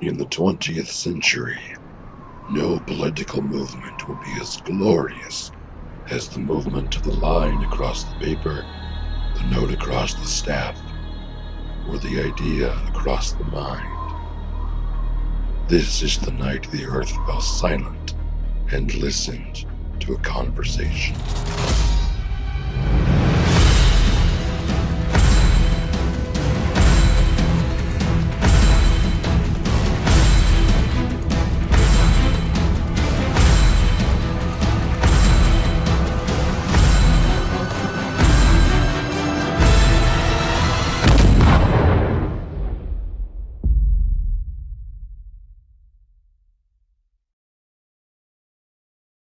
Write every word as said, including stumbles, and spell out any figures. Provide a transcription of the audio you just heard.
In the twentieth century, no political movement will be as glorious as the movement of the line across the paper, the note across the staff, or the idea across the mind. This is the night the earth fell silent and listened to a conversation.